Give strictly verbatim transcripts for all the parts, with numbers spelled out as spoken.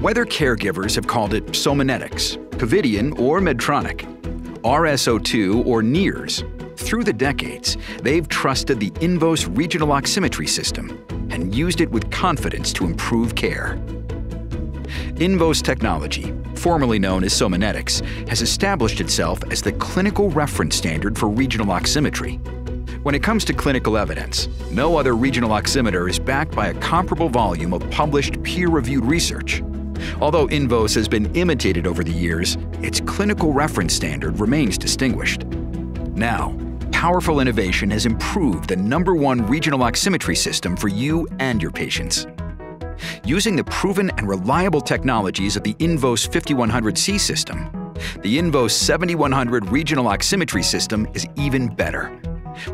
Whether caregivers have called it Somanetics, Covidian or Medtronic, R S O two or NIRS, through the decades, they've trusted the INVOS Regional Oximetry System and used it with confidence to improve care. INVOS technology, formerly known as Somanetics, has established itself as the clinical reference standard for regional oximetry. When it comes to clinical evidence, no other regional oximeter is backed by a comparable volume of published peer-reviewed research. Although INVOS has been imitated over the years, its clinical reference standard remains distinguished. Now, powerful innovation has improved the number one regional oximetry system for you and your patients. Using the proven and reliable technologies of the INVOS fifty-one hundred C system, the INVOS seventy-one hundred Regional Oximetry System is even better.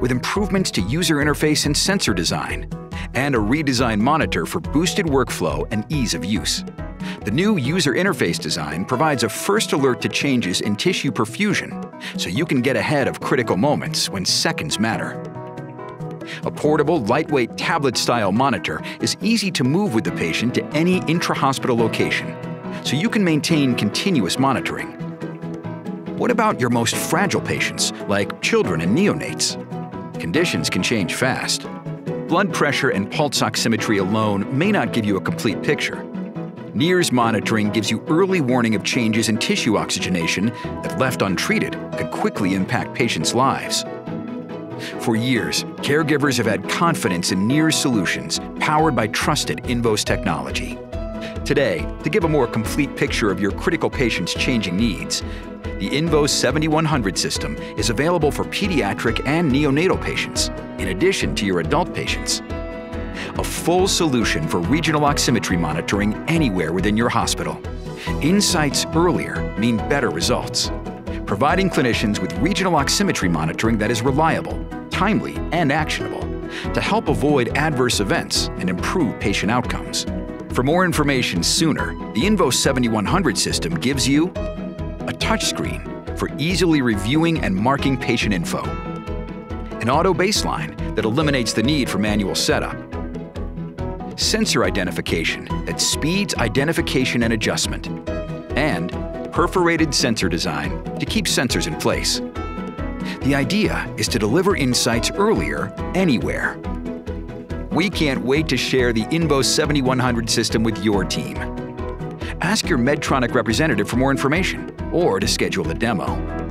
With improvements to user interface and sensor design, and a redesigned monitor for boosted workflow and ease of use. The new user interface design provides a first alert to changes in tissue perfusion, so you can get ahead of critical moments when seconds matter. A portable, lightweight tablet-style monitor is easy to move with the patient to any intra-hospital location, so you can maintain continuous monitoring. What about your most fragile patients, like children and neonates? Conditions can change fast. Blood pressure and pulse oximetry alone may not give you a complete picture. NIRS monitoring gives you early warning of changes in tissue oxygenation that, left untreated, could quickly impact patients' lives. For years, caregivers have had confidence in NIRS solutions powered by trusted INVOS technology. Today, to give a more complete picture of your critical patient's changing needs, the INVOS seventy-one hundred system is available for pediatric and neonatal patients, in addition to your adult patients. A full solution for regional oximetry monitoring anywhere within your hospital. Insights earlier mean better results, providing clinicians with regional oximetry monitoring that is reliable, timely, and actionable to help avoid adverse events and improve patient outcomes. For more information sooner, the INVOS seventy-one hundred system gives you a touchscreen for easily reviewing and marking patient info, an auto baseline that eliminates the need for manual setup, sensor identification that speeds identification and adjustment, and perforated sensor design to keep sensors in place. The idea is to deliver insights earlier, anywhere. We can't wait to share the INVOS seventy-one hundred system with your team. Ask your Medtronic representative for more information or to schedule a demo.